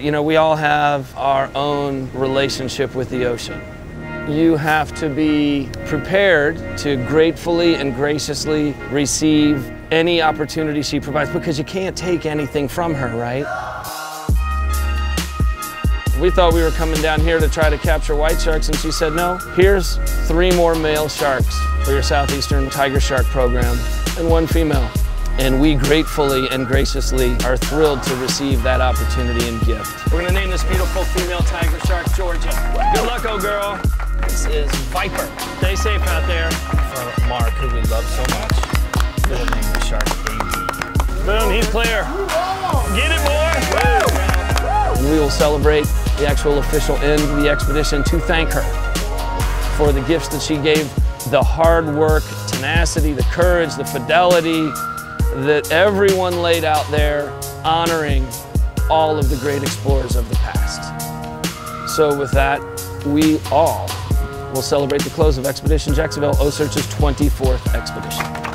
You know, we all have our own relationship with the ocean. You have to be prepared to gratefully and graciously receive any opportunity she provides, because you can't take anything from her, right? We thought we were coming down here to try to capture white sharks, and she said, no, here's 3 more male sharks for your southeastern tiger shark program and 1 female. And we gratefully and graciously are thrilled to receive that opportunity and gift. We're gonna name this beautiful female tiger shark Georgia. Good luck, oh girl. This is Viper. Stay safe out there. For Mark, who we love so much, we're gonna name the shark Daisy. Boom, he's clear. Get it, boy. We will celebrate the actual official end of the expedition to thank her for the gifts that she gave, the hard work, tenacity, the courage, the fidelity that everyone laid out there, honoring all of the great explorers of the past. So with that, we all will celebrate the close of Expedition Jacksonville, OSearch's 24th expedition.